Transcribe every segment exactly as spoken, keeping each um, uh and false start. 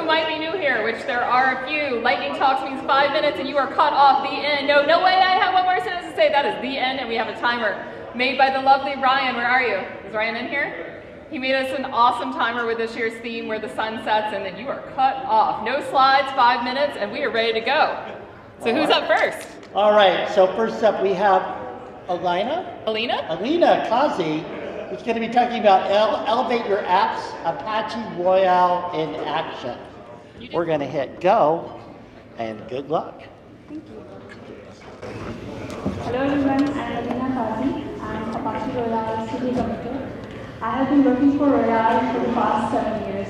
who might be new here, which there are a few, lightning talks means five minutes and you are cut off, the end. No, no way, I have one more sentence to say. That is the end, and we have a timer made by the lovely Ryan. Where are you? Is Ryan in here? He made us an awesome timer with this year's theme where the sun sets and then you are cut off. No slides, five minutes, and we are ready to go. So who's up first? All right, so first up we have Alina. Alina? Alina Kazi. It's going to be talking about ele elevate your apps, Apache Royale in action. We're going to hit go, and good luck. Thank you. Hello everyone, I am Alina Kazi. I am Apache Royale City Computer. I have been working for Royale for the past seven years.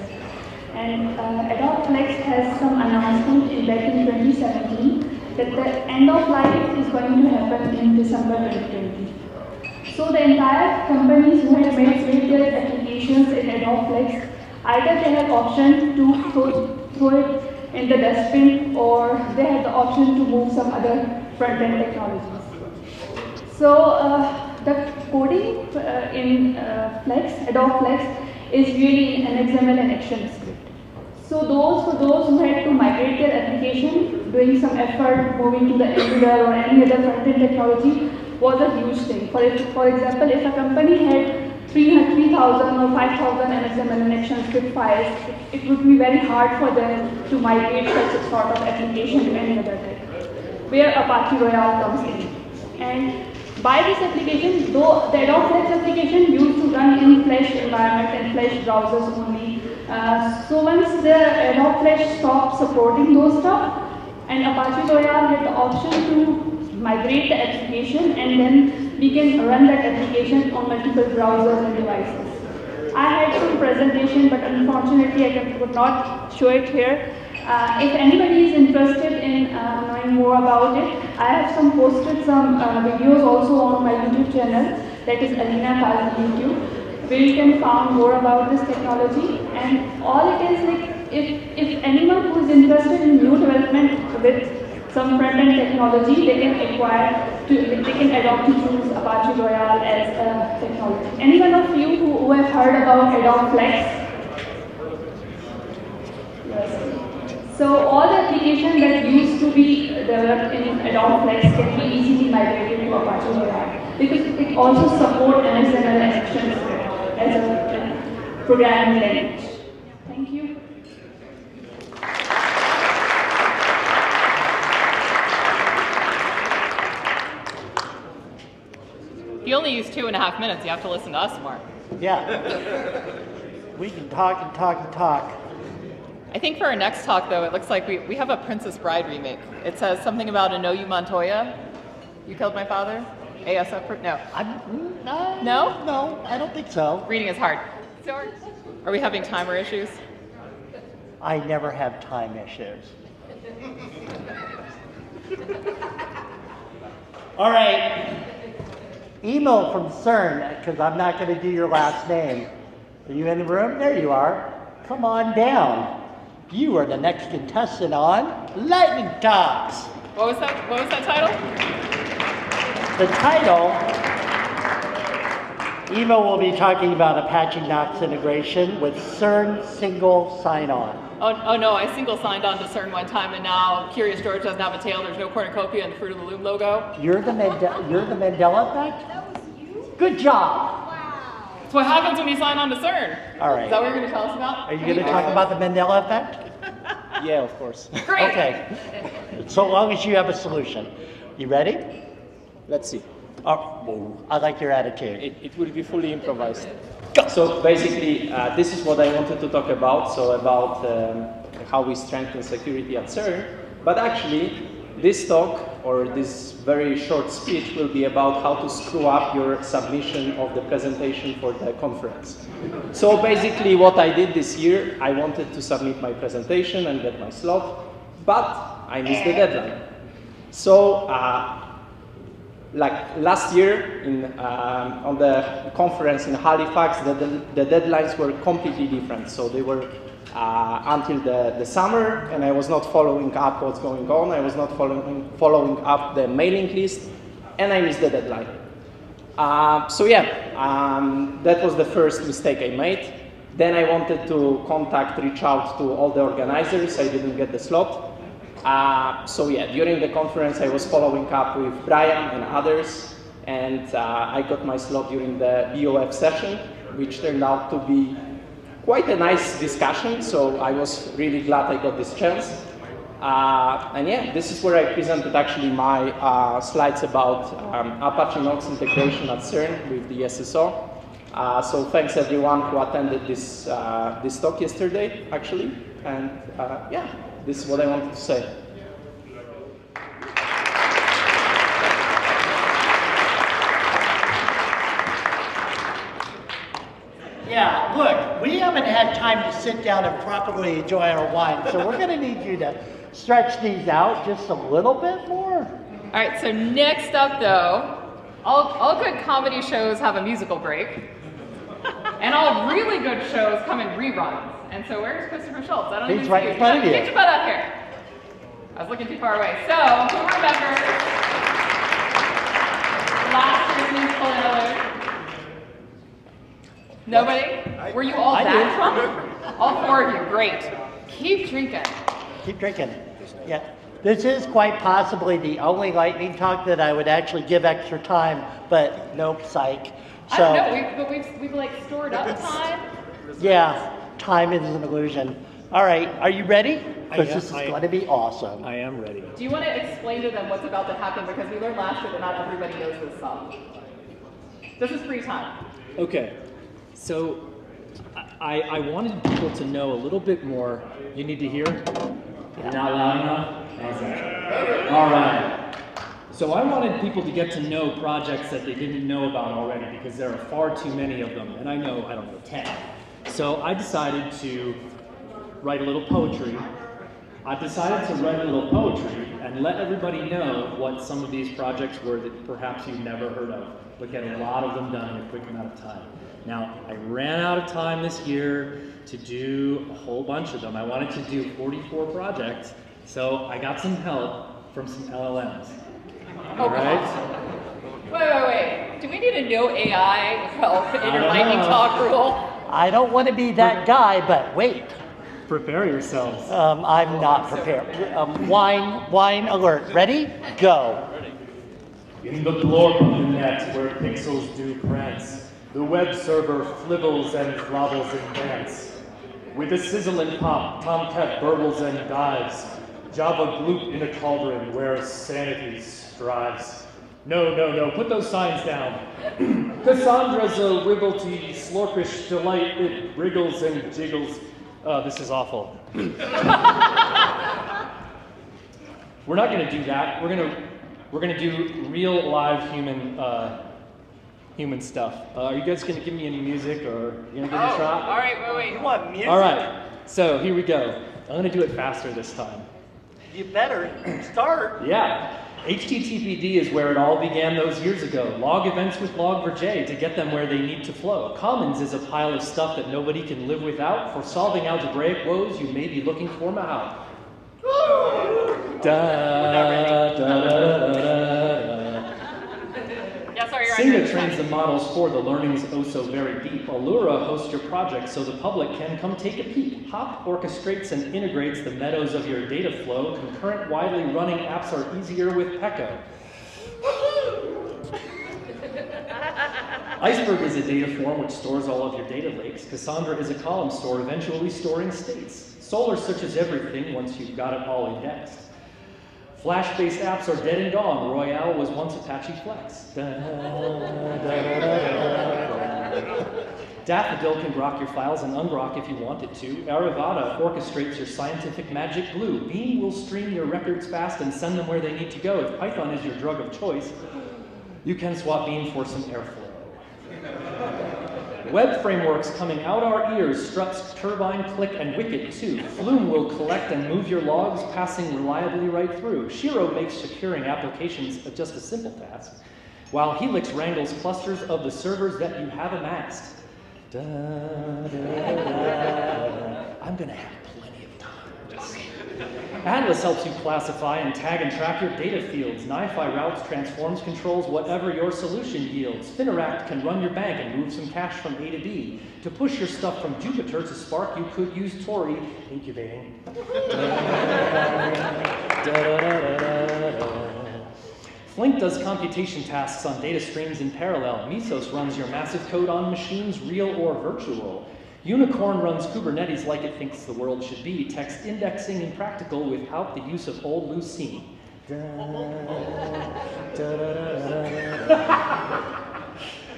And uh, Adobe Flex has some announcement back in twenty seventeen that the end of life is going to happen in December twenty twenty. So the entire companies who had made their applications in Adobe Flex, either they have option to throw, throw it in the dustbin, or they have the option to move some other front-end technologies. So uh, the coding uh, in uh, Flex, Adobe Flex, is really an X M L and action script. So those for those who had to migrate their application, doing some effort, moving to the Angular or any other front-end technology, was a huge thing. For, if, for example, if a company had three thousand or five thousand X M L and ActionScript files, it, it would be very hard for them to migrate such a sort of application to any other tech, where Apache Royale comes in. And by this application, though the Adobe Flex application used to run in Flash environment and Flash browsers only, uh, so once the Adobe Flex stopped supporting those stuff, and Apache Royale had the option to migrate the application, and then we can run that application on multiple browsers and devices. I had some presentation, but unfortunately I could not show it here. Uh, if anybody is interested in uh, knowing more about it, I have some posted some uh, videos also on my YouTube channel, that is Alina Kazi YouTube, where you can find more about this technology. And all it is, like, if, if anyone who is interested in new development with some front-end technology, they can acquire, to, they can adopt to choose Apache Royale as a technology. Anyone of you who, who have heard about Adobe Flex? Yes. So all the applications that used to be developed in Adobe Flex can be easily migrated to Apache Royale, because it also supports N S N L and ActionScript as a programming language. Thank you. You only use two and a half minutes. You have to listen to us more. Yeah. We can talk and talk and talk. I think for our next talk, though, it looks like we, we have a Princess Bride remake. It says something about a "No, you Montoya. You killed my father." A S F. No. I'm, no. No. No. I don't think so. Reading is hard. So are, are we having timer issues? I never have time issues. All right. Email from CERN, because I'm not going to do your last name. Are you in the room? There you are. Come on down. You are the next contestant on Lightning Talks. What was that? What was that title? The title. Email will be talking about Apache Knox integration with CERN single sign-on. Oh, oh no, I single signed on to CERN one time, and now Curious George doesn't have a tail. There's no cornucopia and the Fruit of the Loom logo. You're the, Mande you're the Mandela effect? That was you? Good job. Wow. That's what happens when you sign on to CERN. All right. Is that what you're going to tell us about? Are you going to talk about the Mandela effect? Yeah, of course. Great. Okay. So long as you have a solution. You ready? Let's see. Oh, I like your attitude. It, it will be fully improvised. So basically, uh, this is what I wanted to talk about, so about um, how we strengthen security at CERN. But actually, this talk, or this very short speech, will be about how to screw up your submission of the presentation for the conference. So basically, what I did this year, I wanted to submit my presentation and get my slot, but I missed the deadline. So, uh, like last year in, um, on the conference in Halifax, the, the, the deadlines were completely different. So they were uh, until the, the summer, and I was not following up what's going on. I was not following, following up the mailing list, and I missed the deadline. Uh, so yeah, um, that was the first mistake I made. Then I wanted to contact, reach out to all the organizers. I didn't get the slot. Uh, so yeah, during the conference, I was following up with Brian and others, and uh, I got my slot during the B O F session, which turned out to be quite a nice discussion. So I was really glad I got this chance. Uh, and yeah, this is where I presented actually my uh, slides about um, Apache Knox integration at CERN with the S S O. Uh, so thanks everyone who attended this, uh, this talk yesterday, actually. And uh, yeah, this is what I wanted to say. Yeah, look, we haven't had time to sit down and properly enjoy our wine, so we're going to need you to stretch these out just a little bit more. All right, so next up, though, all, all good comedy shows have a musical break, and all really good shows come in reruns. And so where's Christopher Schultz? I don't He's even right see you. in front of you. Get your butt up here. I was looking too far away. So, who remembers last year's musical Allura? Nobody? I, Were you all I that drunk? All four of you, great. Keep drinking. Keep drinking. Yeah. This is quite possibly the only lightning talk that I would actually give extra time, but nope, psych. So, I don't know, we've, but we've, we've like stored up time. Yeah, time is an illusion. All right, are you ready? Because this is I, going to be awesome. I am ready. Do you want to explain to them what's about to happen? Because we learned last year that not everybody knows this song. This is free time. Okay. So I, I wanted people to know a little bit more. You need to hear? Yeah. Not loud enough? Okay. All right. So I wanted people to get to know projects that they didn't know about already, because there are far too many of them. And I know, I don't know, ten. So I decided to write a little poetry. I decided to write a little poetry and let everybody know what some of these projects were that perhaps you've never heard of, but get a lot of them done in a quick amount of time. Now, I ran out of time this year to do a whole bunch of them. I wanted to do forty-four projects, so I got some help from some L L Ms. Oh, all right. God. Wait, wait, wait. Do we need a no A I help in your lightning talk rule? I don't want to be that guy, but wait. Prepare yourselves. Um, I'm oh, not I'm prepared. So prepared. Um, wine, wine alert. Ready? Go. In the blorb of the net where pixels do prance, the web server flivels and flavels in dance. With a sizzling pop, Tomcat burbles and dives. Java gloop in a cauldron where sanity strives. No, no, no, put those signs down. Cassandra's a wigglety, slorkish delight. It wriggles and jiggles. Uh, this is awful. We're not going to do that. We're going to we're going to do real, live, human uh, Human stuff. Uh, are you guys gonna give me any music, or you gonna give oh, me a shot? All right, wait, wait. You want music? All right. So here we go. I'm gonna do it faster this time. You better start. Yeah. H T T P D is where it all began those years ago. Log events with log four j to get them where they need to flow. Commons is a pile of stuff that nobody can live without. For solving algebraic woes, you may be looking for Mahout. Woo! Da, da, da, da, da. SINGA trains the models for the learnings oh so very deep. Allura hosts your project so the public can come take a peek. Hop orchestrates and integrates the meadows of your data flow. Concurrent widely running apps are easier with Pekko. Iceberg is a data form which stores all of your data lakes. Cassandra is a column store, eventually storing states. Solr searches everything once you've got it all indexed. Flash-based apps are dead and gone. Royale was once Apache Flex. Da, da, da, da, da. Daffodil can rock your files and unrock if you want it to. Arivada orchestrates your scientific magic glue. Beam will stream your records fast and send them where they need to go. If Python is your drug of choice, you can swap Beam for some airflow. Web frameworks coming out our ears, struts, turbine, click, and wicked too. Flume will collect and move your logs, passing reliably right through. Shiro makes securing applications just a simple task, while Helix wrangles clusters of the servers that you have amassed. Da, da, da, da. I'm going to have plenty of time. Just Atlas helps you classify and tag and track your data fields. NiFi routes, transforms, controls whatever your solution yields. Finiract can run your bank and move some cash from A to B. To push your stuff from Jupyter to Spark, you could use Tori incubating. Flink does computation tasks on data streams in parallel. Mesos runs your massive code on machines, real or virtual. Unicorn runs Kubernetes like it thinks the world should be, text indexing and practical without the use of old Lucene.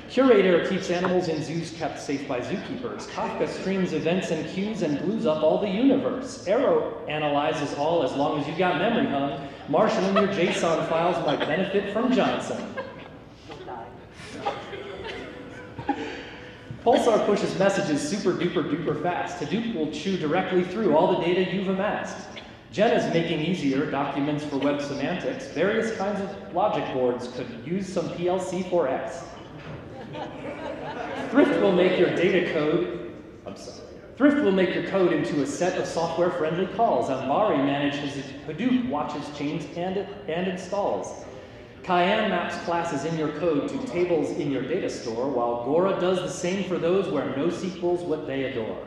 Curator keeps animals in zoos kept safe by zookeepers. Kafka streams events and queues and blues up all the universe. Arrow analyzes all as long as you've got memory hung. Marshalling your JSON files might benefit from Johnson. Pulsar pushes messages super duper duper fast. Hadoop will chew directly through all the data you've amassed. Jenna's making easier documents for web semantics. Various kinds of logic boards could use some P L C for X. Thrift will make your data code, I'm sorry. Thrift will make your code into a set of software-friendly calls. Ambari manages Hadoop, watches chains and, and installs. Cayenne maps classes in your code to tables in your data store, while Gora does the same for those where no sequels what they adore.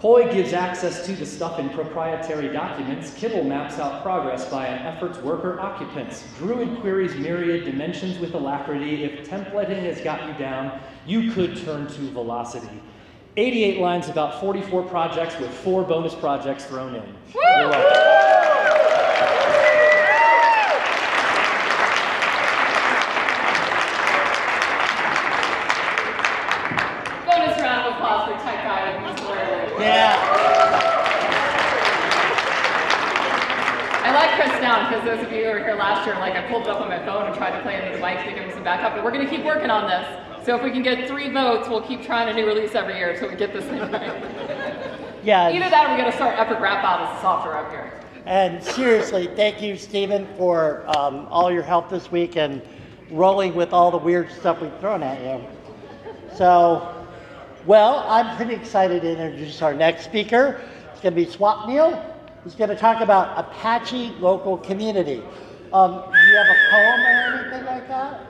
Poi gives access to the stuff in proprietary documents. Kibble maps out progress by an effort's worker occupants. Druid queries myriad dimensions with alacrity. If templating has got you down, you could turn to velocity. eighty-eight lines about forty-four projects with four bonus projects thrown in. You're welcome. Yeah. I like Chris now because those of you who were here last year, like I pulled it up on my phone and tried to play into the mic to give him some backup, but we're going to keep working on this. So if we can get three votes, we'll keep trying a new release every year until we get this thing right. Yeah. Either that or we're going to start epic rap battles of software up here. And seriously, thank you, Stephen, for um, all your help this week and rolling with all the weird stuff we've thrown at you. So. Well, I'm pretty excited to introduce our next speaker. It's going to be Swap Neal. He's going to talk about Apache local community. Um, do you have a poem or anything like that?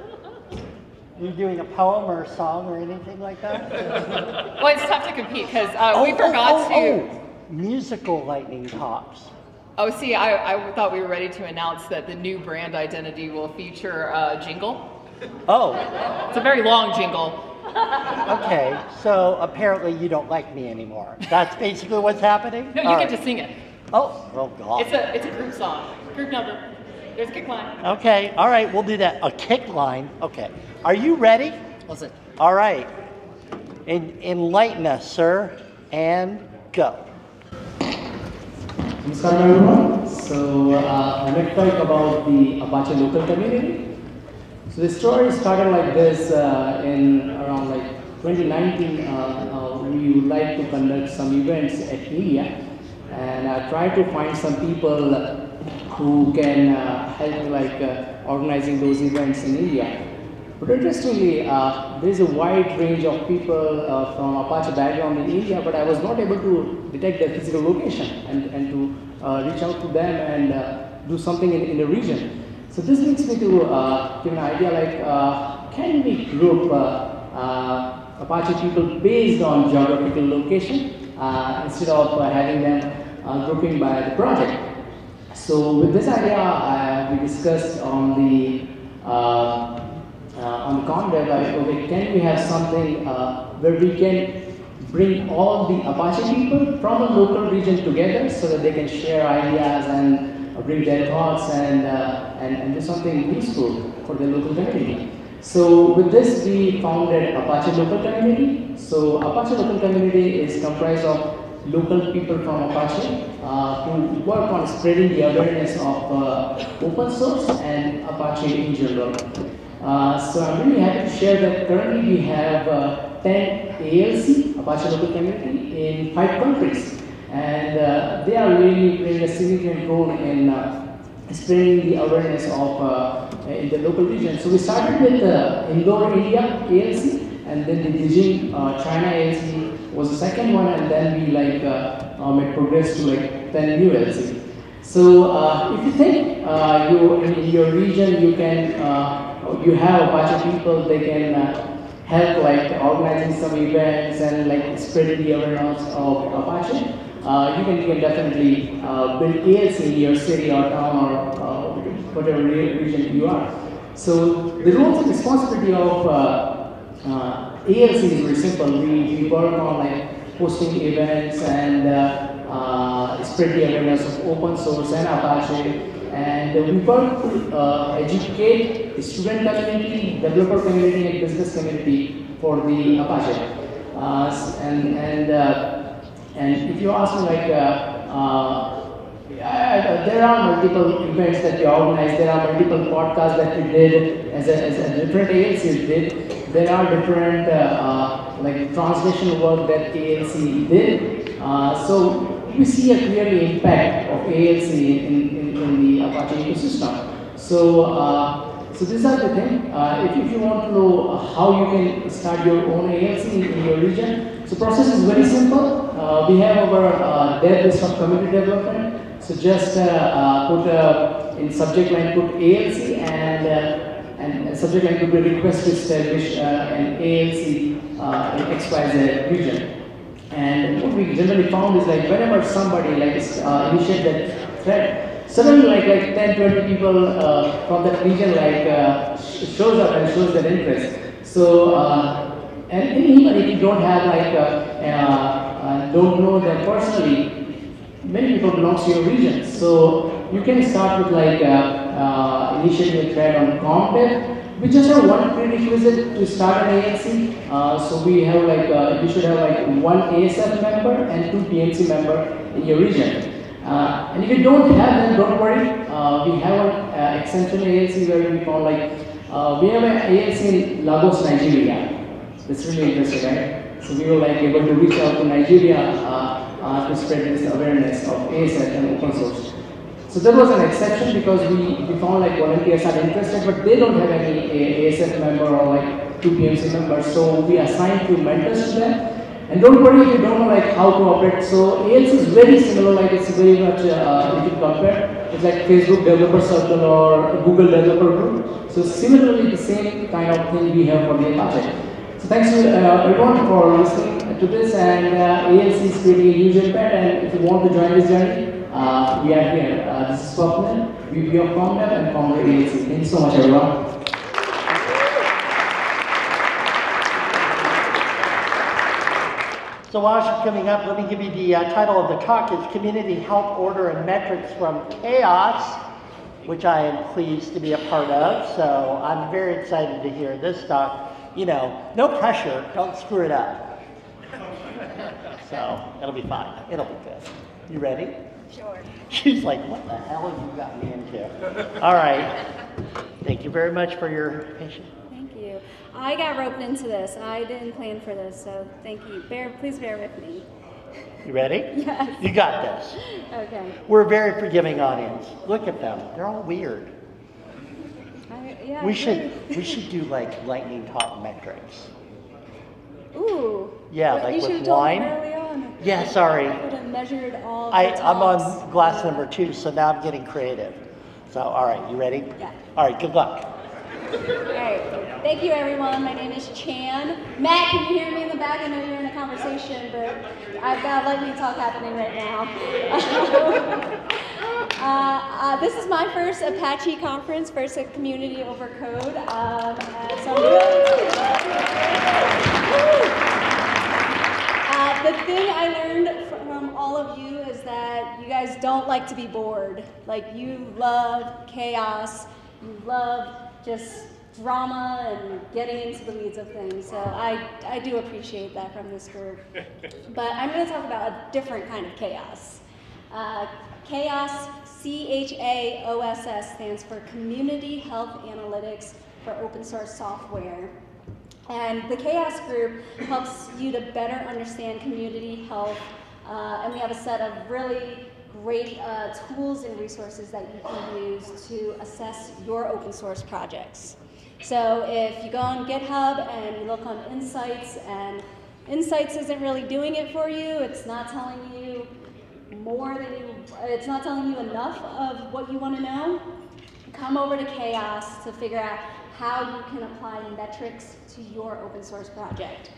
Are you doing a poem or a song or anything like that? Well, it's tough to compete because uh, oh, we forgot oh, oh, to... Oh. Musical lightning talks. Oh, see, I, I thought we were ready to announce that the new brand identity will feature a uh, jingle. Oh. It's a very long jingle. Okay, so apparently you don't like me anymore. That's basically what's happening? No, you All get right. to sing it. Oh, oh God. It's a, it's a group song, group number. There's a kick line. Okay, all right, we'll do that. A kick line? Okay. Are you ready? Listen. All right. En enlighten us, sir, and go. I'm sorry, everyone. So uh, I'm going to talk about the Apache local community. So the story started like this uh, in around like twenty nineteen. Uh, uh, we would like to conduct some events at India, and I tried to find some people who can uh, help like uh, organizing those events in India. But interestingly, uh, there is a wide range of people uh, from Apache background in India, but I was not able to detect their physical location and, and to uh, reach out to them and uh, do something in, in the region. So this leads me to uh, give an idea like, uh, can we group uh, uh, Apache people based on geographical location uh, instead of uh, having them uh, grouping by the project? So with this idea, uh, we discussed on the uh, uh, on ComDev, like, okay, can we have something uh, where we can bring all the Apache people from a local region together so that they can share ideas and bring their thoughts and, uh, and, and do something useful for the local community. So with this, we founded Apache Local Community. So Apache Local Community is comprised of local people from Apache uh, who work on spreading the awareness of uh, open source and Apache in general. Uh, so I'm really happy to share that currently we have uh, ten A L C, Apache Local Community, in five countries. And uh, they are really playing a significant role in uh, spreading the awareness of uh, in the local region. So we started with uh, Indore, India, A L C, and then the Beijing, uh, China A L C was the second one, and then we like uh, um, it progressed to like ten U L C. So uh, if you think uh, you in your region you can uh, you have Apache people, they can uh, help like organizing some events and like spreading the awareness of Apache. Uh, you can you can definitely uh, build A L C in your city or town or uh, whatever region you are. So the roles and responsibility of uh, uh, A L C is very simple. We, we work on like hosting events and uh, Uh, spread the awareness of open source and Apache, and uh, we work to uh, educate the student community, developer community, and business community for the Apache. Uh, and and uh, and if you ask me, like, uh, uh, yeah, there are multiple events that we organize. There are multiple podcasts that we did as a, as a different A L Cs did. There are different uh, uh, like translation work that A L C did. Uh, so. We see a clear impact of A L C in, in, in the Apache ecosystem. So, uh, so these are the things. Uh, if, if you want to know how you can start your own A L C in your region, so process is very simple. Uh, we have our uh, dev list of community development. So just uh, uh, put uh, in subject line put A L C and uh, and subject line could be request to establish uh, an A L C uh, in X Y Z region. And what we generally found is like whenever somebody like uh, initiate that thread, suddenly like like ten, twenty people uh, from that region like uh, shows up and shows their interest. So uh, and even if you don't have like uh, uh, don't know them personally, many people belong to your region. So you can start with like uh, uh, initiating a thread on ComDev. We just have one prerequisite to start an A L C. Uh, so we have like uh, you should have like one A S F member and two P M C member in your region. Uh, and if you don't have them, don't worry. Uh, we have an uh, extension A L C where we found like uh, we have an A L C in Lagos, Nigeria. That's really interesting, right? So we were like able to reach out to Nigeria uh, uh, to spread this awareness of A S F and open source. So there was an exception because we, we found like volunteers are interested, but they don't have any A S F member or like two P M C members. So we assigned two mentors to them. And don't worry if you don't know like how to operate. So A L C is very similar, like it's very much uh, if you compare, it's like Facebook Developer Circle or Google Developer Group. So similarly, the same kind of thing we have for the Apache. So thanks to uh, everyone for listening to this, and uh, A L C is creating a huge impact. And if you want to join this journey, Uh, we are here. Uh, this is Swapnil. We are ComDev and ComDev A L C. Thank you so much, everyone. So while she's coming up, let me give you the uh, title of the talk. It's Community Help, Order, and Metrics from Chaos, which I am pleased to be a part of. So I'm very excited to hear this talk. You know, no pressure. Don't screw it up. So it'll be fine. It'll be good. You ready? Sure. She's like, what the hell have you got me into? All right. Thank you very much for your patience. Thank you. I got roped into this. I didn't plan for this, so thank you. Bear, please bear with me. You ready? Yes. You got this. Okay. We're a very forgiving audience. Look at them. They're all weird. I, yeah, we should we should do like lightning talk metrics. Ooh. Yeah, well, like with wine. Yeah, sorry. I would have measured all the I, I'm on glass number two, so now I'm getting creative. So, all right, you ready? Yeah. All right, good luck. All right, thank you, everyone. My name is Chan. Matt, can you hear me in the back? I know you're in a conversation, but I've got lightning talk happening right now. Uh, uh, this is my first Apache conference, first at Community Over Code. Um, and so I'm Uh, the thing I learned from all of you is that you guys don't like to be bored. Like, you love chaos, you love just drama and getting into the weeds of things. So I, I do appreciate that from this group. But I'm going to talk about a different kind of chaos. Uh, chaos, C H A O S S, stands for Community Health Analytics for Open Source Software. And the chaos group helps you to better understand community health. Uh, and we have a set of really great uh, tools and resources that you can use to assess your open source projects. So if you go on GitHub and you look on Insights, and Insights isn't really doing it for you, it's not telling you more than you, it's not telling you enough of what you want to know, come over to CHAOSS to figure out how you can apply metrics to your open source project.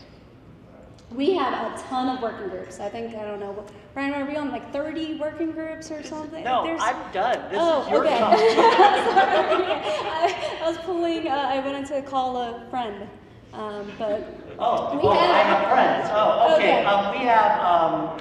We have a ton of working groups. I think, I don't know, Brian, are we on like thirty working groups or something? No, There's... I'm done. This oh, is your okay. job. I, I was pulling, uh, I went in to call a friend. Um, but oh, we well, have... I have friends. Oh, okay. okay. Um, we have um,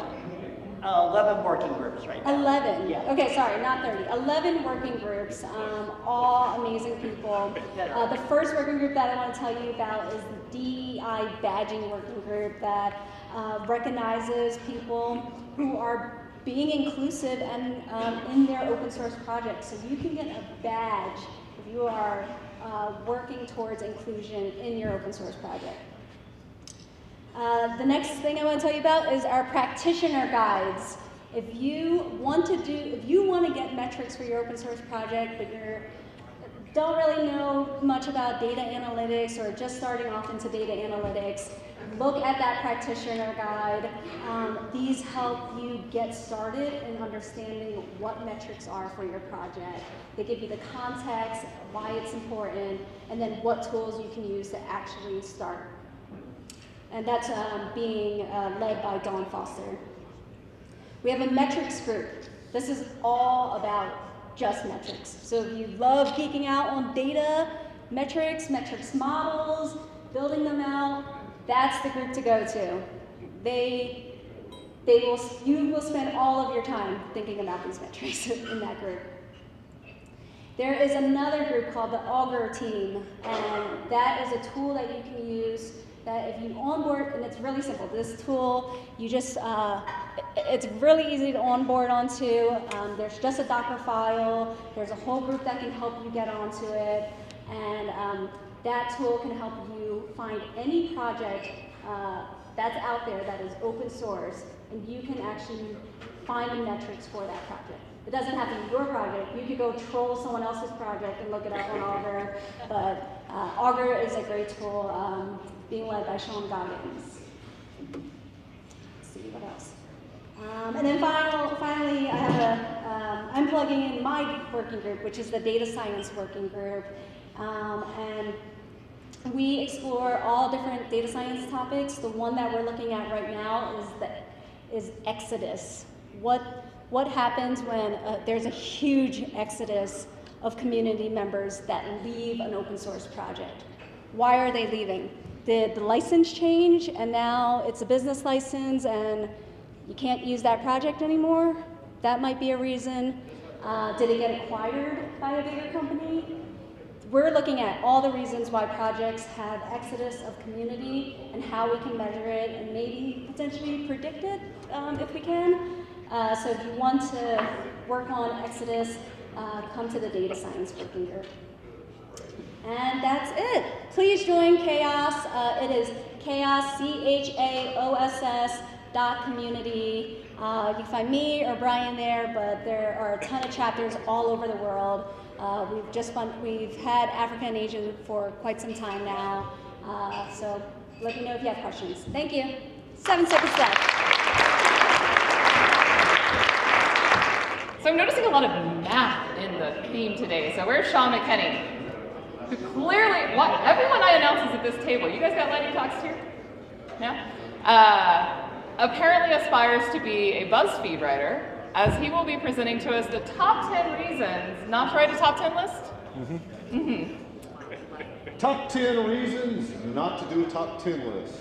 eleven working groups right now. eleven? Yeah. Okay, sorry, not thirty. eleven working groups, um, all amazing people. Uh, the first working group that I want to tell you about is the D E I badging working group that uh, recognizes people who are being inclusive and um, in their open source projects. So you can get a badge if you are uh, working towards inclusion in your open source project. Uh, the next thing I want to tell you about is our practitioner guides. If you want to do, if you want to get metrics for your open source project, but you're don't really know much about data analytics or just starting off into data analytics, look at that practitioner guide. Um, these help you get started in understanding what metrics are for your project. They give you the context, why it's important, and then what tools you can use to actually start. And that's um, being uh, led by Dawn Foster. We have a metrics group. This is all about just metrics. So if you love geeking out on data, metrics, metrics models, building them out, that's the group to go to. They, they will, you will spend all of your time thinking about these metrics in that group. There is another group called the Augur team, and that is a tool that you can use that if you onboard, and it's really simple, this tool, you just, uh, it's really easy to onboard onto. Um, there's just a Docker file, there's a whole group that can help you get onto it, and um, that tool can help you find any project uh, that's out there that is open source, and you can actually find the metrics for that project. It doesn't have to be your project. You could go troll someone else's project and look it up on Augur, but uh, Augur is a great tool. Um, being led by Sean Goggins. Let's see, what else? Um, and then final, finally, I have a, um, I'm plugging in my working group, which is the data science working group. Um, and we explore all different data science topics. The one that we're looking at right now is, the, is exodus. What, what happens when uh, there's a huge exodus of community members that leave an open source project? Why are they leaving? Did the license change and now it's a business license and you can't use that project anymore? That might be a reason. Uh, did it get acquired by a bigger company? We're looking at all the reasons why projects have exodus of community and how we can measure it and maybe potentially predict it um, if we can. Uh, so if you want to work on exodus, uh, come to the data science working group. And that's it. Please join CHAOSS. Uh, it is CHAOSS, C H A O S S, dot community. Uh, you can find me or Brian there, but there are a ton of chapters all over the world. Uh, we've just fun we've had Africa and Asia for quite some time now. Uh, so let me know if you have questions. Thank you. Seven seconds left. So I'm noticing a lot of math in the theme today. So where's Sean McKinney? Clearly, what, everyone I announce is at this table. You guys got lightning talks here? No? Uh, apparently aspires to be a BuzzFeed writer, as he will be presenting to us the top ten reasons not to write a top ten list. Mm-hmm. Mm-hmm. Top ten reasons not to do a top ten list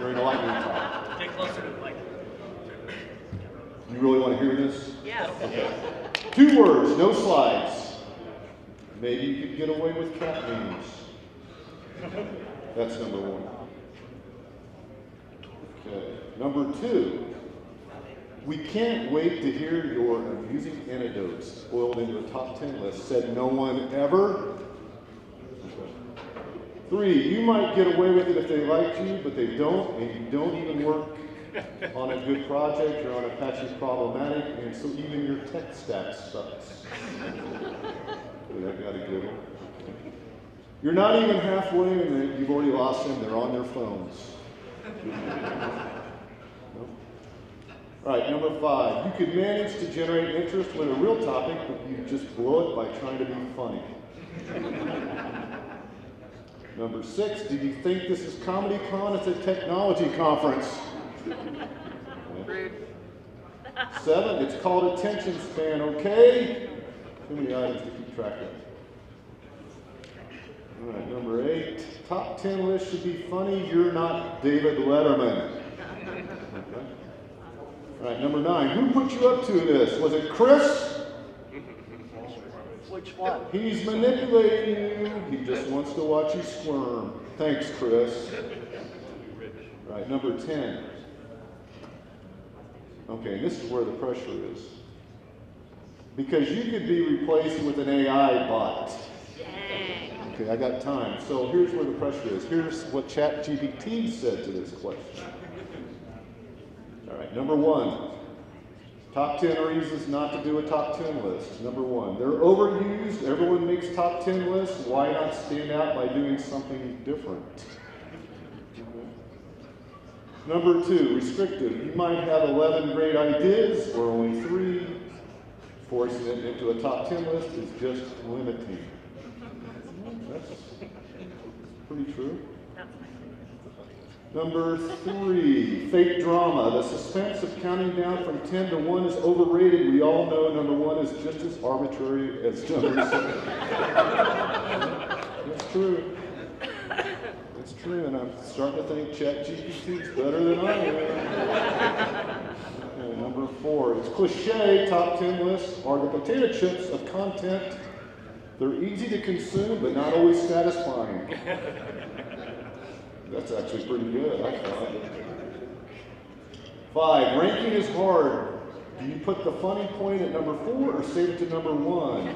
during a lightning talk. Get closer to the mic. You really want to hear this? Yes. Okay. Two words, no slides. Maybe you could get away with cat names. That's number one. Okay. Number two, we can't wait to hear your amusing anecdotes spoiled in your top ten list. Said no one ever. Three, you might get away with it if they like you, but they don't, and you don't even work on a good project or on Apache's problematic, and so even your tech stack sucks. I got a good one. You're not even halfway and you've already lost them. They're on their phones. Nope. All right, number five. You could manage to generate interest when a real topic, but you just blow it by trying to be funny. Number six. Did you think this is Comedy Con? It's a technology conference. Okay. Seven. It's called attention span. Okay. Too many items to keep track of. All right, number eight, top ten list should be funny, you're not David Letterman. Okay. All right, number nine, who put you up to this? Was it Chris? Which one? He's manipulating you, he just wants to watch you squirm. Thanks, Chris. All right, number ten. Okay, this is where the pressure is. Because you could be replaced with an A I bot. Okay, I got time. So here's where the pressure is. Here's what ChatGPT said to this question. All right, number one. Top ten reasons not to do a top ten list. Number one, they're overused. Everyone makes top ten lists. Why not stand out by doing something different? Number two, restrictive. You might have eleven great ideas or only three. Forcing it into a top ten list is just limiting. That's pretty true. Number three, fake drama. The suspense of counting down from ten to one is overrated. We all know number one is just as arbitrary as number seven. That's true. It's true, and I'm starting to think ChatGPT is better than I am. Okay, number four, it's cliche. Top ten lists are the potato chips of content. They're easy to consume, but not always satisfying. That's actually pretty good, I thought. Five, ranking is hard. Do you put the funny point at number four or save it to number one?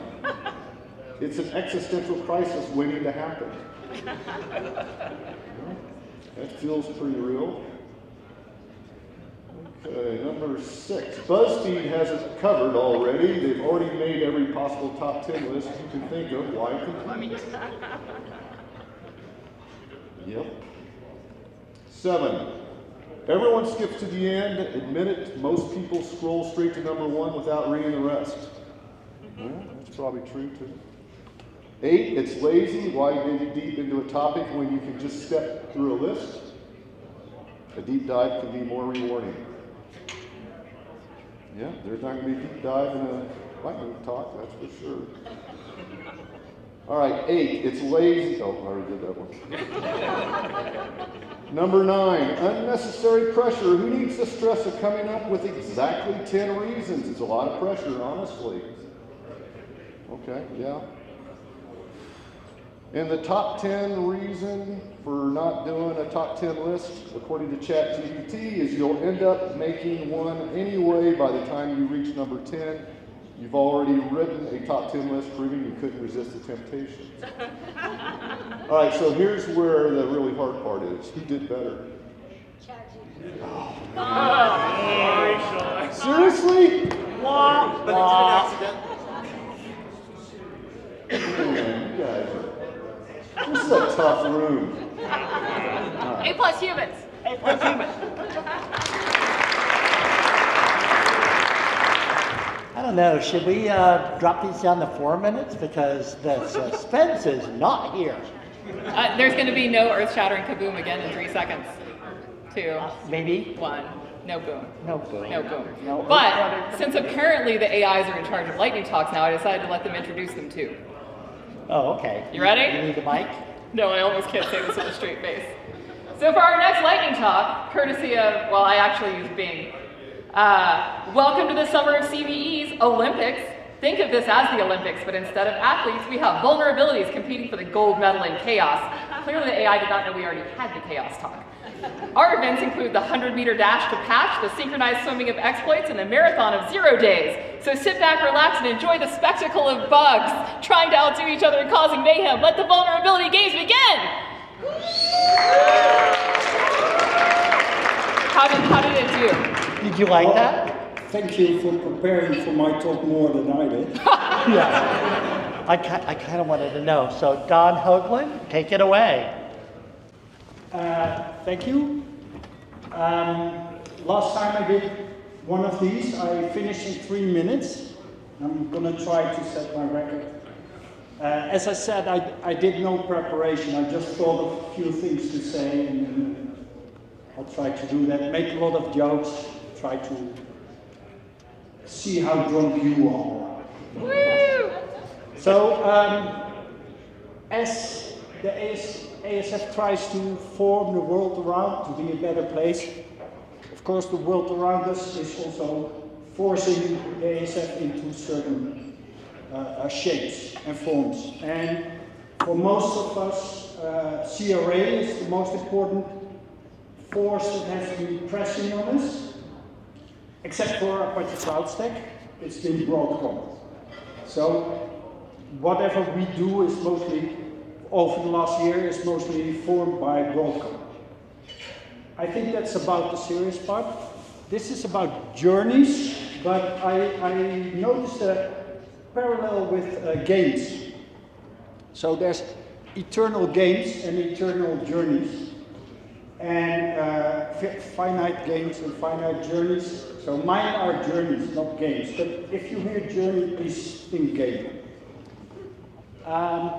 It's an existential crisis waiting to happen. That feels pretty real. Okay, number six. BuzzFeed has it covered already. They've already made every possible top ten list you can think of. Why complete? Yep. Seven. Everyone skips to the end. Admit it, most people scroll straight to number one without reading the rest. Yeah, that's probably true, too. Eight. It's lazy. Why dig deep into a topic when you can just step through a list? A deep dive can be more rewarding. Yeah, there's not going to be a deep dive in a lightning talk, that's for sure. All right, eight, it's lazy. Oh, I already did that one. Number nine, unnecessary pressure. Who needs the stress of coming up with exactly ten reasons? It's a lot of pressure, honestly. Okay, yeah. And the top ten reason for not doing a top ten list, according to ChatGPT, is you'll end up making one anyway by the time you reach number ten. You've already written a top ten list proving you couldn't resist the temptation. All right, so here's where the really hard part is. Who did better? ChatGPT. Oh, oh, seriously? Wow. But it did an accident. Man, you guys are... This is a tough room. Right. A plus humans. A plus humans. I don't know. Should we uh, drop these down to four minutes because the suspense is not here. Uh, there's going to be no earth-shattering kaboom again in three seconds. Two. Uh, maybe. One. No boom. No boom. No boom. No but since apparently the A Is are in charge of lightning talks now, I decided to let them introduce them too. Oh, okay. You ready? You need the mic? No, I almost can't say this with a straight face. So for our next lightning talk, courtesy of, well, I actually use Bing. Uh, welcome to the summer of C V E's Olympics. Think of this as the Olympics, but instead of athletes, we have vulnerabilities competing for the gold medal in chaos. Clearly the A I did not know we already had the chaos talk. Our events include the hundred meter dash to patch, the synchronized swimming of exploits, and the marathon of zero days. So sit back, relax, and enjoy the spectacle of bugs trying to outdo each other and causing mayhem. Let the vulnerability games begin! How did, how did it do? Did you like well, that? Thank you for preparing for my talk more than I did. Yeah. I, I kind of wanted to know. So Don Hoagland, take it away. Uh, thank you. Um, last time I did one of these. I finish in three minutes. I'm going to try to set my record. Uh, as I said, I, I did no preparation. I just thought of a few things to say, and, and I'll try to do that. Make a lot of jokes. Try to see how drunk you are. Woo! So, um, as the A S F tries to form the world around to be a better place, of course the world around us is also forcing the A S F into certain uh, shapes and forms. And for most of us, uh, C R A is the most important force that has been pressing on us, except for Apache Cloud Stack. It's been Broadcom. So whatever we do is mostly, over the last year, is mostly formed by Broadcom. I think that's about the serious part. This is about journeys, but I, I noticed a parallel with uh, games. So there's eternal games and eternal journeys, and uh, finite games and finite journeys. So mine are journeys, not games. But if you hear journey, please think game. Um,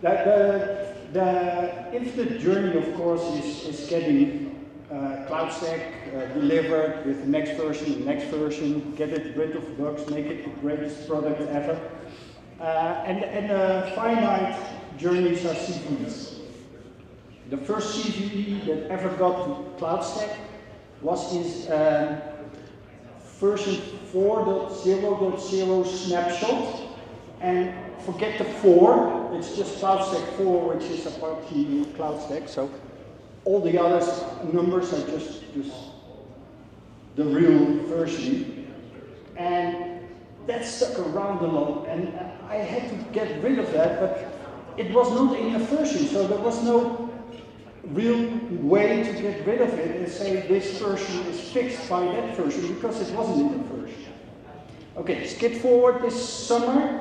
the, the, the infinite journey, of course, is, is getting Uh, Cloud Stack uh, delivered with the next version, the next version, get it rid of bugs, make it the greatest product ever. Uh, and and uh, finite journeys are C V Es. The first C V E that ever got to Cloud Stack was in uh, version four point zero point zero snapshot. And forget the four, it's just Cloud Stack four, which is Apache Cloud Stack. So all the other numbers are just, just the real version. And that stuck around a lot. And I had to get rid of that, but it was not in a version. So there was no real way to get rid of it and say this version is fixed by that version, because it wasn't in the version. OK, skip forward this summer.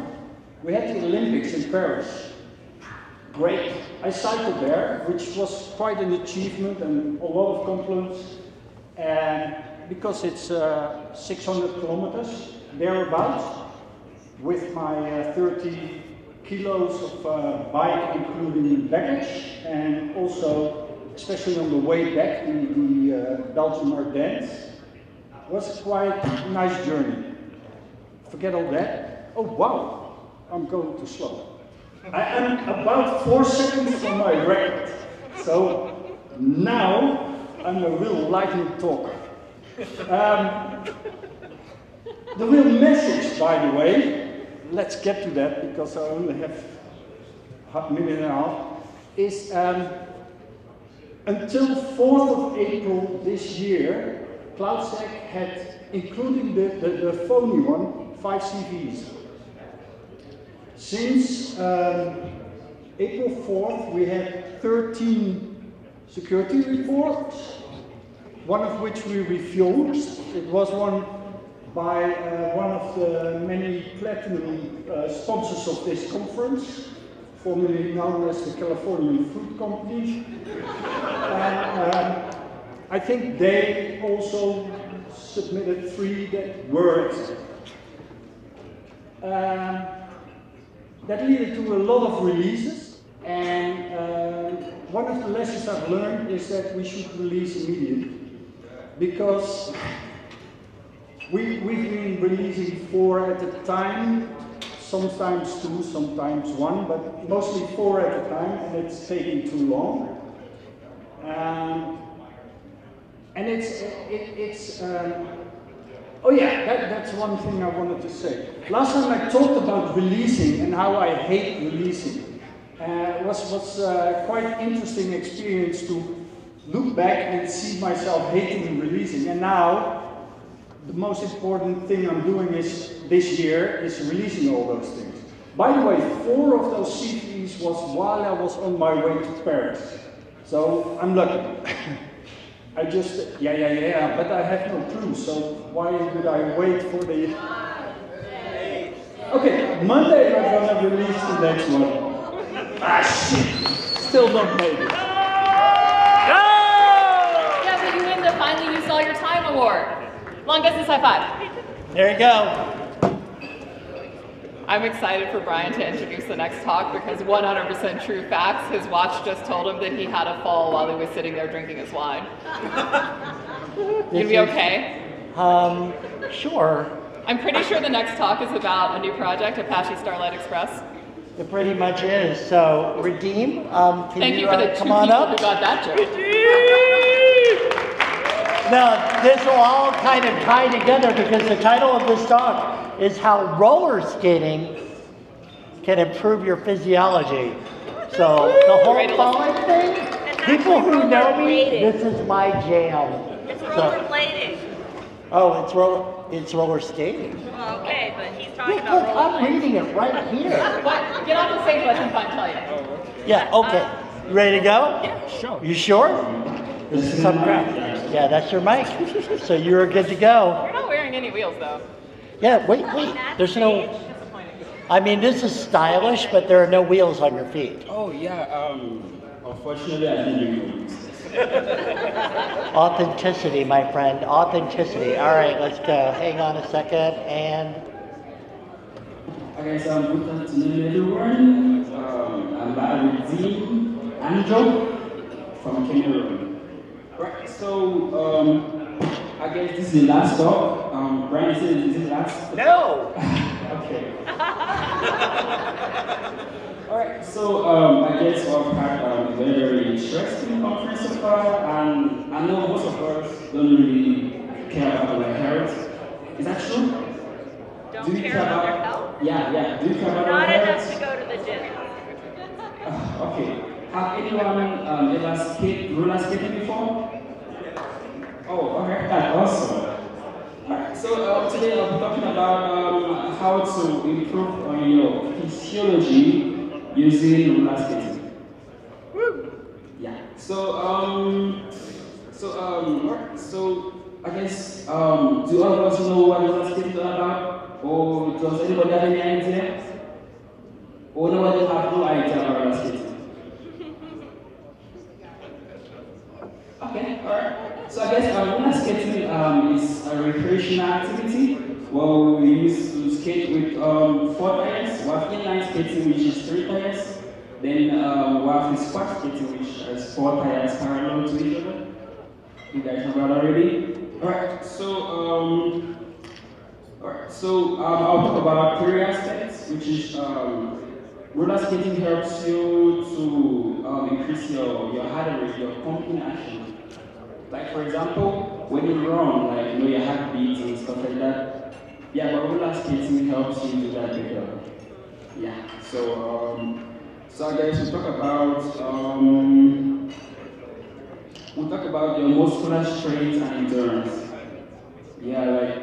We had the Olympics in Paris. Great. I cycled there, which was quite an achievement and a lot of compliments. And because it's uh, six hundred kilometers, thereabouts, with my uh, thirty kilos of uh, bike, including baggage, and also, especially on the way back in the uh, Belgian Ardennes, was quite a nice journey. Forget all that. Oh, wow, I'm going too slow. I am about four seconds from my record, so now I'm a real lightning talker. Um, the real message, by the way, let's get to that because I only have a minute and a half, is um, until fourth of April this year, CloudStack had, including the, the, the phony one, five C Vs. Since um, April fourth, we had thirteen security reports, one of which we refused. It was one by uh, one of the many platinum uh, sponsors of this conference, formerly known as the California Food Company. And, um, I think they also submitted three that were. Um, That led to a lot of releases, and uh, one of the lessons I've learned is that we should release immediately, because we, we've been releasing four at a time, sometimes two, sometimes one, but mostly four at a time, and it's taking too long. Um, and it's, it, it's um, oh yeah, that, that's one thing I wanted to say. Last time I talked about releasing and how I hate releasing. Uh, it was, was uh, quite an interesting experience to look back and see myself hating releasing. And now, the most important thing I'm doing is this year is releasing all those things. By the way, four of those C Vs was while I was on my way to Paris. So I'm lucky. I just, yeah, yeah, yeah, but I have no clue, so why would I wait for the... Okay, Monday we're gonna release the next one. Ah, shit! Still not made it. Yeah, but you win the Finally You Saw Your Time award. Long distance high five. There you go. I'm excited for Brian to introduce the next talk because one hundred percent true facts, his watch just told him that he had a fall while he was sitting there drinking his wine. You be okay? Um, sure. I'm pretty sure the next talk is about a new project, Apache Starlight Express. It pretty much is. So, Redeem, um, can Thank you, you uh, come on up? Thank you for the two people who got that joke. Redeem! Now, this will all kind of tie together because the title of this talk is How Roller Skating Can Improve Your Physiology. So, the whole falling thing, people who know me, this is my jam. It's rollerblading. Oh, it's roller. It's roller skating. Well, okay, but he's talking yeah, about roller I'm reading it right here. What? Get off the stage and let him find you. Yeah, okay. Uh, ready to go? Yeah, sure. You sure? This is some crap. Yeah, that's your mic. So you're good to go. You're not wearing any wheels, though. Yeah, wait, wait. There's no... I mean, this is stylish, but there are no wheels on your feet. Oh, yeah. Um, unfortunately, I didn't do wheels. Authenticity, my friend. Authenticity. All right, let's go. Hang on a second. And okay, so I'm Lucas Tunelewaren. Um, I'm Barizim Anjo from Cameroon. Right. So um, I guess this is the last talk. Um, Brian said this is the last. No. Okay. Alright, so um, I guess we've had a very interesting conference so far, and I know most of us don't really care about their health. Is that true? Don't Do you care, care about their health? Yeah, yeah. Do you care about Not their health? Not enough to go to the gym. Uh, okay. Have anyone um, ever skate, roller skated before? Oh, okay. That's awesome. Alright, so uh, today I'll be talking about um, how to improve on your physiology using roller skating. Woo. Yeah. So um, so um, so I guess um, do all of us know what roller skating is all about, or does anybody have any idea? Or nobody have no idea about roller skating? Okay. All right. So I guess um, roller skating um, is a recreational activity. Well, we used to skate with um, four tires. We have inline skating, which is three tires. Then uh, we have the squat skating, which is four tires parallel to each other. You guys know that already. Alright, so um, alright, so um, I'll talk about three aspects, which is um, roller skating helps you to um, increase your your heart rate, your pumping action. Like for example, when you run, like you know your heartbeats and stuff like that. Yeah, but roller skating helps you do that better. Yeah. So, um, so I guess we we'll talk about um, we we'll talk about your muscular strength and endurance. Yeah, like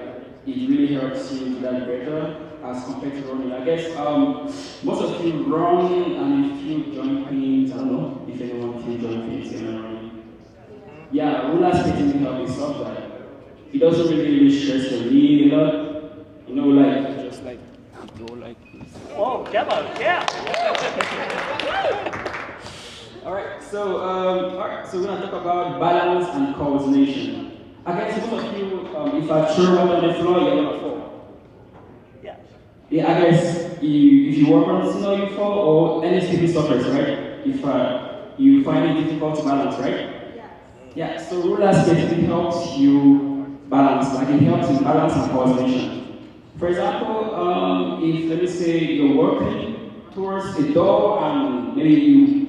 it really helps you do that better as compared to running. I guess um, most of you running and if you joint pains. I don't know if anyone feels joint pains in running. Yeah, roller skating helps solve that. It doesn't really, really stress your knee a lot. You know, like, just like, go like this. Oh, demo, yeah! Alright, so, um, alright, so we're gonna talk about balance and coordination. I guess most of you, um, if I throw up on the floor, you're gonna fall. Yeah. Yeah, I guess you, if you walk on the snow, you fall, or any sticky surface, right? If uh, you find it difficult to balance, right? Yeah. Yeah, so roller skating helps you balance, like it helps you balance and coordination. For example, um, if let me say you're working towards a door and maybe you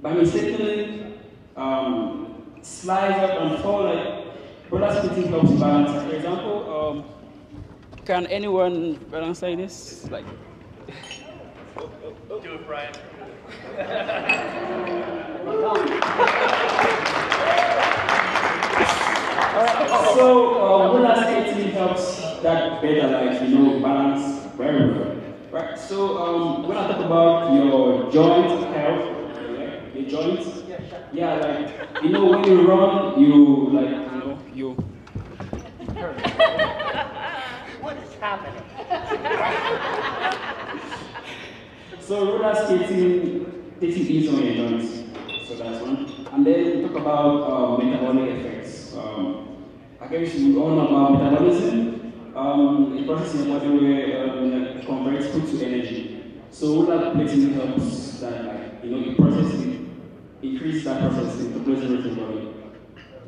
by mistakenly um, slide up and fall, like roller skating helps balance. For example, um, can anyone balance like this? Like, do it, Brian. All right. So uh, roller skating helps that better, like, you know, balance very well. Right, so um, when I talk about your joint health, like, your joints, yeah, sure. Yeah, like, you know, when you run, you, like, you know, you. What is happening? So, roller skating takes it easy on your joints. So, that's one. And then we talk about uh, metabolic effects. Um, I application is on about metabolism, um, a process in water where um, converts food to energy. So that basically helps that, like, you know, the process increase that process in the closing rate of body.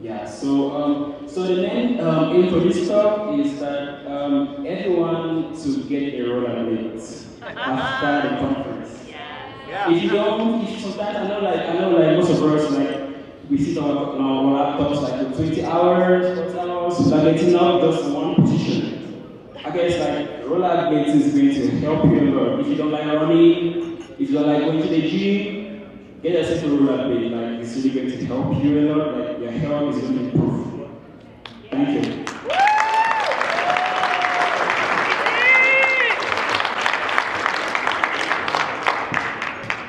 Yeah, so um, so the main um, aim for this talk is that um, everyone to get a role and win it after the conference. Yeah. Yeah. If you don't, if sometimes I know, like I know, like most of us, like we sit on our, on our laptops like twenty hours, forty hours, like getting up just one position. I guess like role and win is going to help you a lot. If you don't like running, if you don't like going to the gym, get yourself a roller blade, like it's really going to help you a lot, like your health is going to improve. Thank you.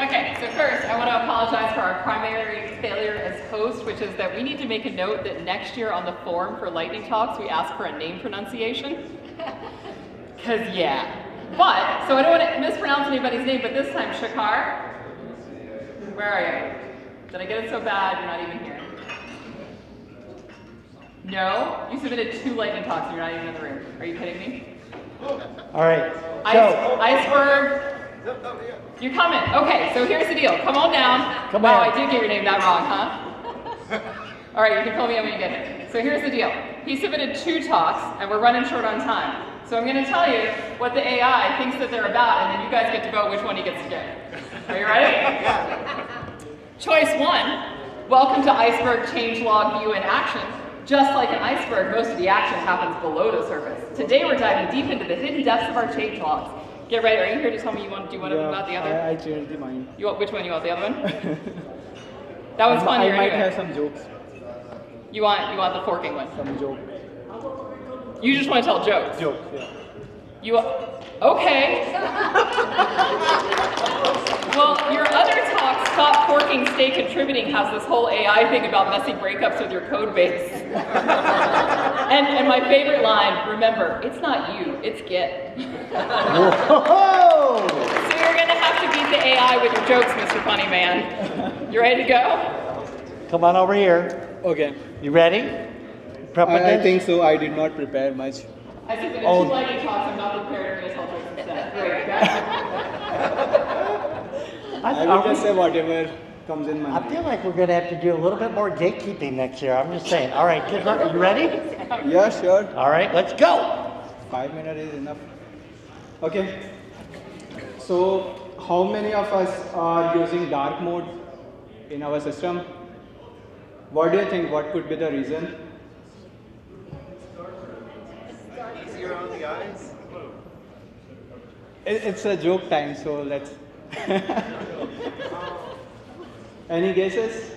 Okay, so first I want to apologize for our primary failure as host, which is that we need to make a note that next year on the forum for lightning talks we ask for a name pronunciation. Cause yeah. But so I don't want to mispronounce anybody's name, but this time Shakar. Where are you? Did I get it so bad you're not even here? No? You submitted two lightning talks and you're not even in the room. Are you kidding me? All right. Ice, Iceberg. You're coming. Okay, so here's the deal. Come on down. Come on. Oh, I did get your name that wrong, huh? All right, you can pull me up when you get here. So here's the deal. He submitted two talks and we're running short on time. So I'm going to tell you what the A I thinks that they're about, and then you guys get to vote which one he gets to get. Are you ready? Yeah. Choice one, welcome to Iceberg, change, log, view, and action. Just like an iceberg, most of the action happens below the surface. Today we're diving deep into the hidden depths of our change logs. Get ready, are you here to tell me you want to do one yeah, of them, not the other? I, I changed mine. You want, which one, you want the other one? That one's fun. I might anyway. have some jokes. You want, you want the forking one? Some joke. You just want to tell jokes? Jokes, yeah. You, okay. Well, your other talk, Stop Forking, Stay Contributing, has this whole A I thing about messy breakups with your code base. and, and my favorite line, remember, it's not you, it's Git. Whoa. So you're going to have to beat the A I with your jokes, Mister Funny Man. You ready to go? Come on over here. Okay. You ready? I, I think so. I did not prepare much. I said that oh. two lightning talks, I'm not prepared to tell jokes instead. Great, guys. I, I will just say whatever comes in my mind. I feel like we're going to have to do a little bit more gatekeeping next year. I'm just saying. All right, kids, are you ready? Yeah, sure. All right, let's go. Five minutes is enough. Okay. So, how many of us are using dark mode in our system? What do you think? What could be the reason? Easier on the eyes. It, it's a joke time, so let's. Any guesses?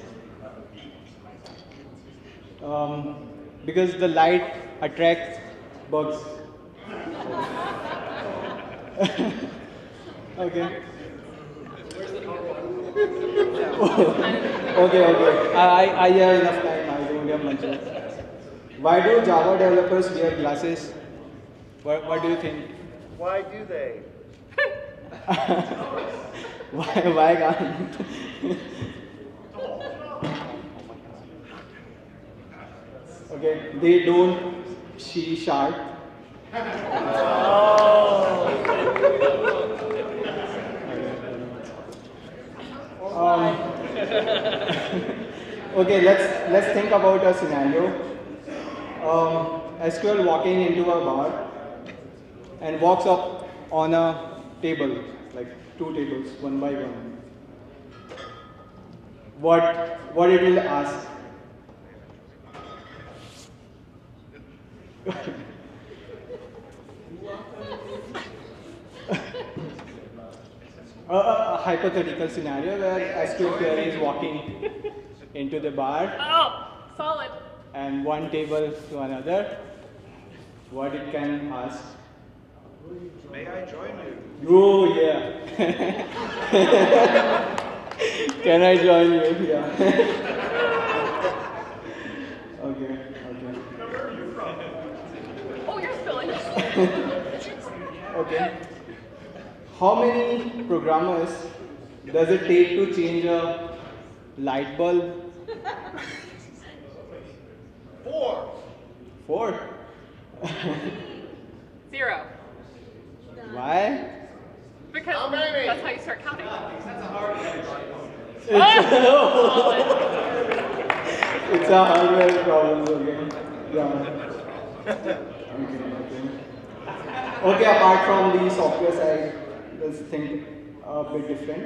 Um, because the light attracts bugs. Okay. okay, okay. I I have enough time. I don't have much time. Why do Java developers wear glasses? Why, why do you think? Why do they? why, why can't? Okay, they don't see sharp. Oh. um, okay, let's let's think about a scenario. Um, S Q L walking into a bar and walks up on a table, like two tables, one by one. What, what it will ask? a, a hypothetical scenario where S Q L query is walking into the bar. Oh, solid. And one table to another, what it can ask? May I join you? Oh yeah. Can I join you? Yeah. Okay, okay. Where are you from? Oh, you're spilling. Okay. How many programmers does it take to change a light bulb? Four. Four. Zero. Why? Because oh, that's how you start counting. That's a hard one. It's, oh. It's a hundred problems again. Yeah. I'm kidding, I think. Okay, apart from the software side, let's think a bit different.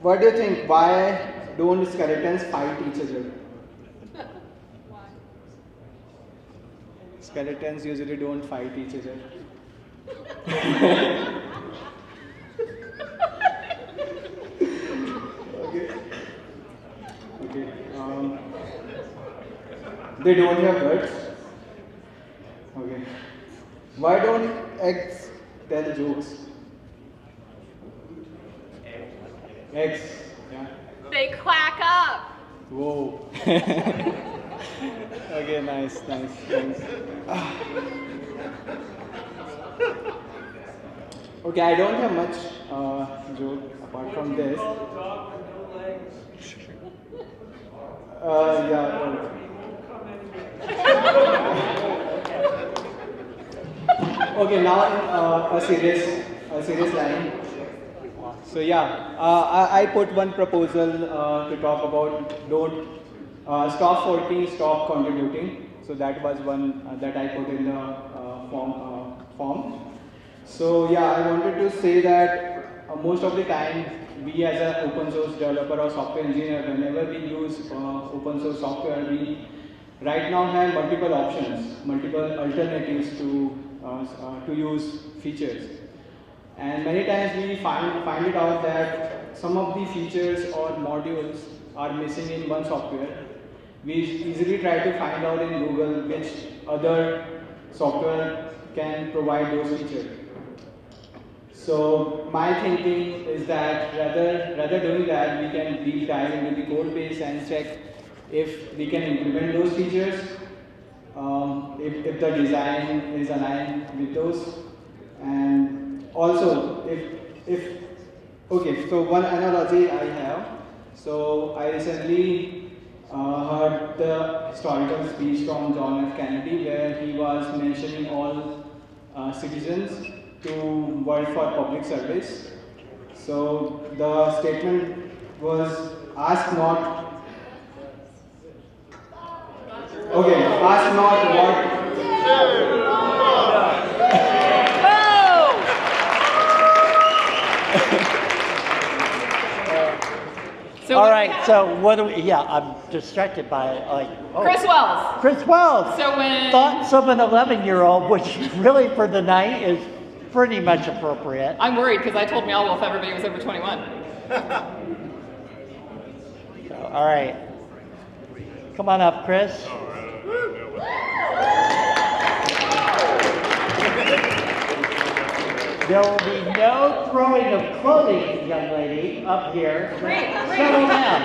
What do you think? Why don't skeletons fight each other? Why? Skeletons usually don't fight each other. Okay. Okay. Um, they don't have guts. Okay. Why don't eggs tell jokes? Eggs. Yeah. They quack up. Whoa. Okay. Nice. Nice. Nice. Okay, I don't have much uh, joke apart from this. Uh, yeah. Okay, okay, now uh, a serious, a serious line. So yeah, uh, I, I put one proposal uh, to talk about don't uh, stop forking, stop contributing. So that was one uh, that I put in the uh, form. Uh, So yeah, I wanted to say that uh, most of the time we as an open source developer or software engineer, whenever we use uh, open source software, we right now have multiple options, multiple alternatives to, uh, uh, to use features. And many times we find, find it out that some of the features or modules are missing in one software. We easily try to find out in Google which other software can provide those features. So my thinking is that rather rather doing that, we can deep dive into the code base and check if we can implement those features, um, if, if the design is aligned with those, and also if if okay. So one analogy I have. So I recently. Uh, heard the historical speech from John F. Kennedy where he was mentioning all uh, citizens to work for public service. So the statement was ask not, okay, ask not what. So all right, have, so what do we, yeah, I'm distracted by, like, oh. Chris Wells. Chris Wells. So when. Thoughts of an eleven year old, which really for the night is pretty much appropriate. I'm worried because I told Meow Wolf everybody was over twenty-one. So, all right. Come on up, Chris. All right. There will be no throwing of clothing, young lady, up here. Great, great. Settle down.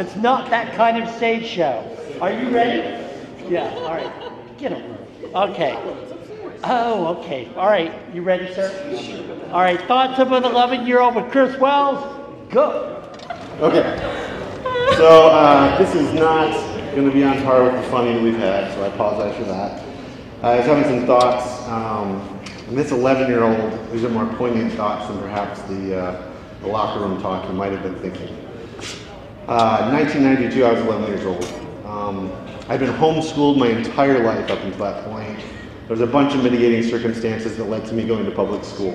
It's not that kind of stage show. Are you ready? Yeah, all right. Get over. Okay. Oh, okay. All right. You ready, sir? All right. Thoughts of an eleven year old with Chris Wells? Go. Okay. So uh, this is not going to be on par with the funding we've had, so I apologize for that. I was having some thoughts. Um, And this eleven year old, these are more poignant thoughts than perhaps the, uh, the locker room talk you might have been thinking. Uh, nineteen ninety-two, I was eleven years old. Um, I'd been homeschooled my entire life up until that point. There was a bunch of mitigating circumstances that led to me going to public school.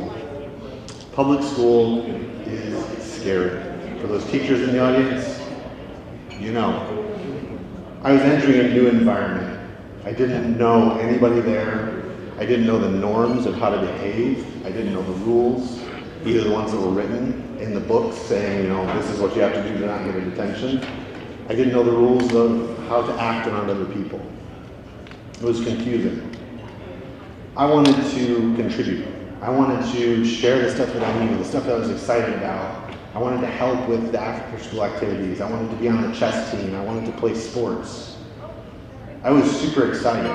Public school is scary. For those teachers in the audience, you know. I was entering a new environment. I didn't know anybody there. I didn't know the norms of how to behave. I didn't know the rules, either the ones that were written in the books saying, you know, this is what you have to do to not get a detention. I didn't know the rules of how to act around other people. It was confusing. I wanted to contribute. I wanted to share the stuff that I knew, the stuff that I was excited about. I wanted to help with the after school activities. I wanted to be on the chess team. I wanted to play sports. I was super excited.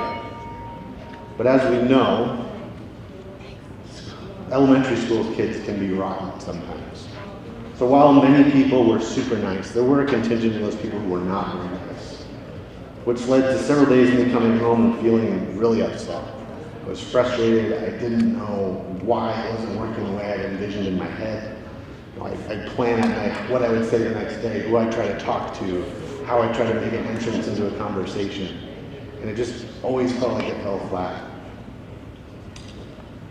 But as we know, elementary school kids can be rotten sometimes. So while many people were super nice, there were a contingent of those people who were not very nice. which led to several days of me coming home and feeling really upset. I was frustrated. I didn't know why it wasn't working the way I envisioned in my head. You know, I, I'd plan at night what I would say the next day, who I'd try to talk to, how I'd try to make an entrance into a conversation. And it just always felt like it fell flat.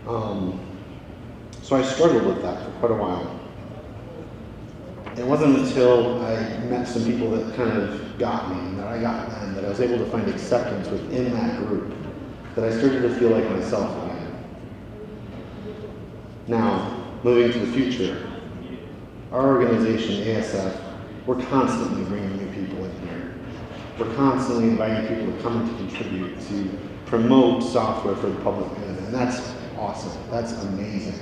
Um, so I struggled with that for quite a while. It wasn't until I met some people that kind of got me, and that I got them, that I was able to find acceptance within that group, that I started to feel like myself again. Now, moving to the future, our organization, A S F, we're constantly bringing new people in here. We're constantly inviting people to come and to contribute, to promote software for the public good, and that's awesome. That's amazing.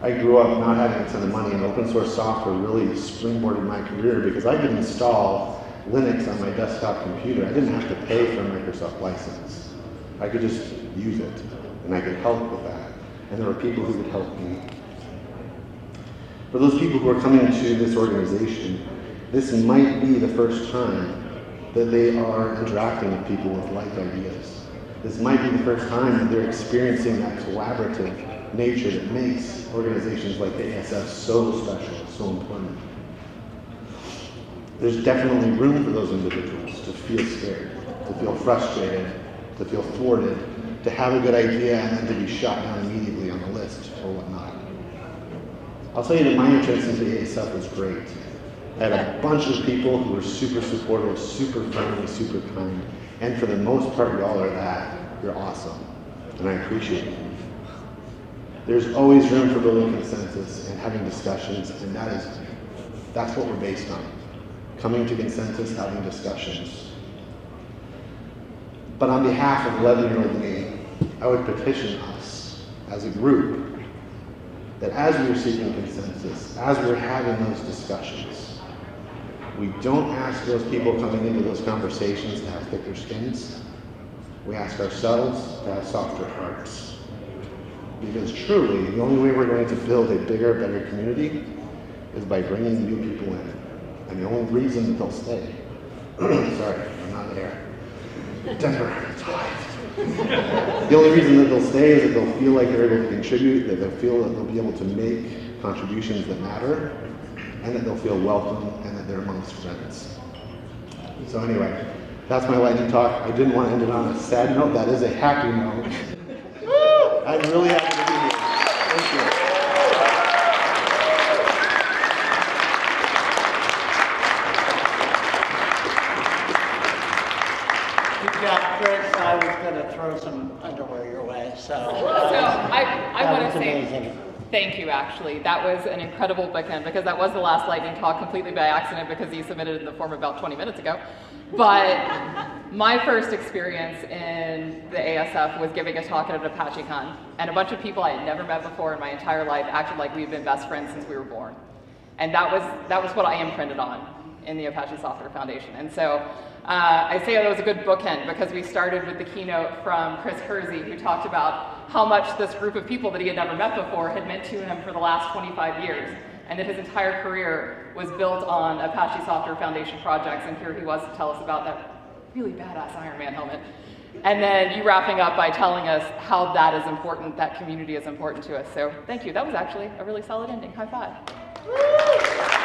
I grew up not having a ton of money, and open source software really springboarded my career because I could install Linux on my desktop computer. I didn't have to pay for a Microsoft license. I could just use it, and I could help with that. And there were people who could help me. For those people who are coming to this organization, this might be the first time that they are interacting with people with like ideas. This might be the first time that they're experiencing that collaborative nature that makes organizations like the A S F so special, so important. There's definitely room for those individuals to feel scared, to feel frustrated, to feel thwarted, to have a good idea and then to be shot down immediately on the list or whatnot. I'll tell you that my entrance into the A S F was great. I had a bunch of people who were super supportive, super friendly, super kind, and for the most part, y'all are that. You're awesome, and I appreciate it. There's always room for building consensus and having discussions, and that is, that's what we're based on. Coming to consensus, having discussions. But on behalf of eleven-year-old me, I would petition us as a group that as we are seeking consensus, as we're having those discussions, we don't ask those people coming into those conversations to have thicker skins. We ask ourselves to have softer hearts. Because truly, the only way we're going to build a bigger, better community is by bringing new people in. And the only reason that they'll stay. Sorry, I'm not there. Denver, it's hot. The only reason that they'll stay is that they'll feel like they're able to contribute, that they'll feel that they'll be able to make contributions that matter, and that they'll feel welcome, and that they're amongst friends. So anyway, that's my lightning talk. I didn't want to end it on a sad note. That is a happy note. I'm really happy to be here. Thank you. Good job, Chris. I was going to throw some underwear your way, so. So I, I want to say amazing. Thank you, actually. That was an incredible weekend because that was the last lightning talk completely by accident because you submitted it in the form about twenty minutes ago. But my first experience in the A S F was giving a talk at an Apache Con, and a bunch of people I had never met before in my entire life acted like we've been best friends since we were born. And that was, that was what I imprinted on in the Apache Software Foundation. And so uh, I say that was a good bookend because we started with the keynote from Chris Kersey, who talked about how much this group of people that he had never met before had meant to him for the last twenty-five years, and that his entire career was built on Apache Software Foundation projects, and here he was to tell us about that really badass Iron Man helmet. And then you wrapping up by telling us how that is important, that community is important to us. So thank you. That was actually a really solid ending. High five.